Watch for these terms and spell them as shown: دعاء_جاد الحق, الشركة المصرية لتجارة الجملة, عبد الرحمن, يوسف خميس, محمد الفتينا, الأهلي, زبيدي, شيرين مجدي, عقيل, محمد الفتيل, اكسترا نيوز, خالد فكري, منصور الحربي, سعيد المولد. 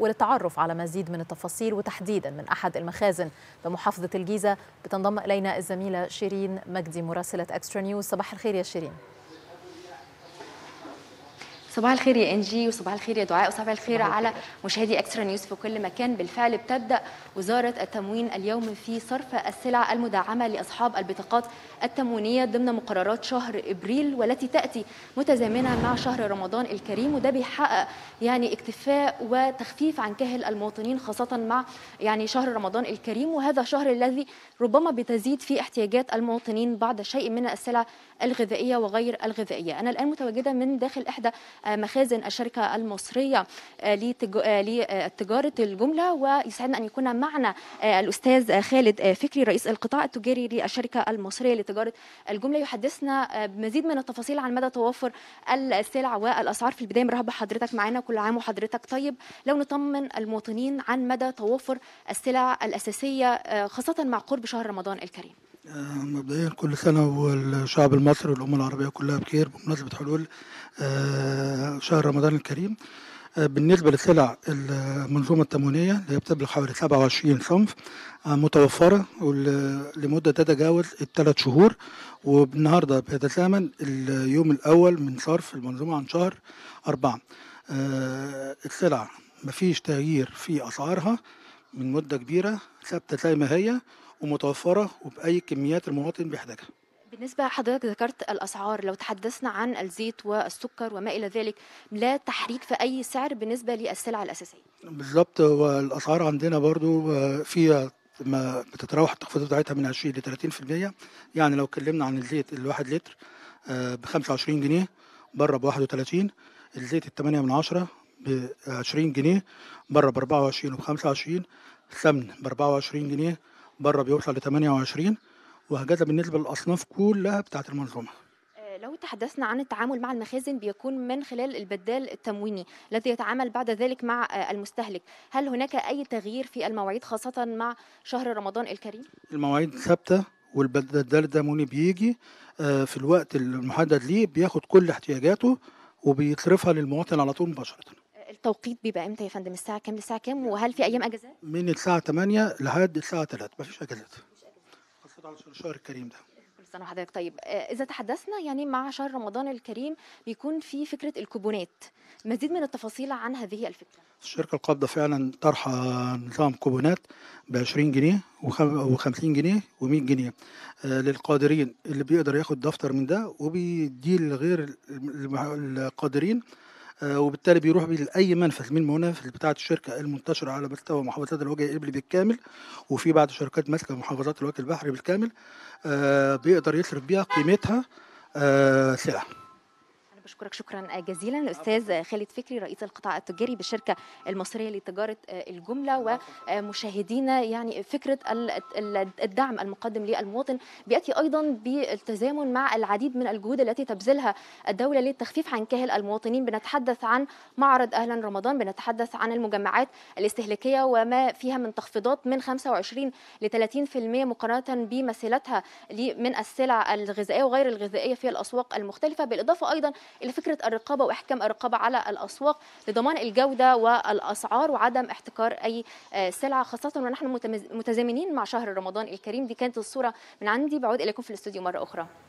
وللتعرف على مزيد من التفاصيل وتحديدا من أحد المخازن بمحافظة الجيزة بتنضم إلينا الزميلة شيرين مجدي مراسلة اكسترا نيوز. صباح الخير يا شيرين. صباح الخير يا انجي، وصباح الخير يا دعاء، وصباح الخير على مشاهدي اكسترا نيوز في كل مكان. بالفعل بتبدا وزاره التموين اليوم في صرف السلع المدعمه لاصحاب البطاقات التموينيه ضمن مقررات شهر ابريل، والتي تاتي متزامنه مع شهر رمضان الكريم، وده بيحقق اكتفاء وتخفيف عن كاهل المواطنين، خاصه مع شهر رمضان الكريم، وهذا الشهر الذي ربما بتزيد في احتياجات المواطنين بعض شيء من السلع الغذائيه وغير الغذائيه. انا الان متواجده من داخل احدى مخازن الشركة المصرية لتجارة الجملة، ويسعدنا أن يكون معنا الأستاذ خالد فكري رئيس القطاع التجاري للشركة المصرية لتجارة الجملة يحدثنا بمزيد من التفاصيل عن مدى توفر السلع والأسعار. في البداية مرحبا بحضرتك معنا، كل عام وحضرتك طيب. لو نطمن المواطنين عن مدى توفر السلع الأساسية خاصة مع قرب شهر رمضان الكريم. مبدئيا كل سنة والشعب المصري والأمة العربية كلها بخير بمناسبة حلول شهر رمضان الكريم. بالنسبة لسلع المنظومة التموينية اللي بتبلغ حوالي 27 صنف متوفرة لمدة تتجاوز الثلاث شهور، وبالنهاردة بيتزامن اليوم الأول من صرف المنظومة عن شهر 4. السلع مفيش تغيير في أسعارها من مدة كبيرة، ثابتة زي ما هي ومتوفرة وبأي كميات المواطن بيحتاجها. بالنسبة حضرتك ذكرت الأسعار، لو تحدثنا عن الزيت والسكر وما إلى ذلك، لا تحريك في أي سعر بالنسبة للسلع الأساسية. بالضبط، والأسعار عندنا برضو فيها ما بتتراوح التخفيضات بتاعتها من 20 ل 30%، يعني لو اتكلمنا عن الزيت الواحد لتر ب 25 جنيه بره ب 31، الزيت ال8 من 10 ب 20 جنيه بره ب 24 وب 25، السمن ب 24 جنيه بره بيوصل ل 28، وهكذا بالنسبه للاصناف كلها بتاعه المنظومه. لو تحدثنا عن التعامل مع المخازن بيكون من خلال البدال التمويني الذي يتعامل بعد ذلك مع المستهلك، هل هناك اي تغيير في المواعيد خاصه مع شهر رمضان الكريم؟ المواعيد ثابته، والبدال التمويني بيجي في الوقت المحدد ليه، بياخد كل احتياجاته وبيصرفها للمواطن على طول مباشره. التوقيت بيبقى امتى يا فندم؟ الساعه كام للساعه كام؟ وهل في ايام اجازات؟ من الساعه 8 لحد الساعه 3 مفيش اجازات، خاصه على الشهر الكريم ده. كل سنه وحضرتك طيب. اذا تحدثنا مع شهر رمضان الكريم بيكون في فكره الكوبونات، مزيد من التفاصيل عن هذه الفكره. الشركه القابضه فعلا طرحه نظام كوبونات ب 20 جنيه و50 جنيه و100 جنيه للقادرين، اللي بيقدر ياخد دفتر من ده وبيديه لغير القادرين، وبالتالي بيروح لاي منفذ من المنافذ بتاعه الشركه المنتشره على مستوى محافظات الوجه الابلي بالكامل، وفي بعض الشركات ماسكه محافظات الوجه البحري بالكامل، بيقدر يصرف بيها قيمتها سلع. انا بشكرك شكرا جزيلا الاستاذ خالد فكري رئيس القطاع التجاري بالشركه المصريه لتجاره الجمله. ومشاهدينا فكره الدعم المقدم للمواطن بياتي ايضا بالتزامن مع العديد من الجهود التي تبذلها الدوله للتخفيف عن كاهل المواطنين. بنتحدث عن معرض اهلا رمضان، بنتحدث عن المجمعات الاستهلاكيه وما فيها من تخفيضات من 25 ل 30% مقارنه بمثيلتها من السلع الغذائيه وغير الغذائيه في الاسواق المختلفه، بالاضافه ايضا إلى فكرة الرقابة وإحكام الرقابة على الأسواق لضمان الجودة والأسعار وعدم احتكار أي سلعة، خاصة ونحن متزامنين مع شهر رمضان الكريم. دي كانت الصورة من عندي، بعود إليكم في الاستوديو مرة أخرى.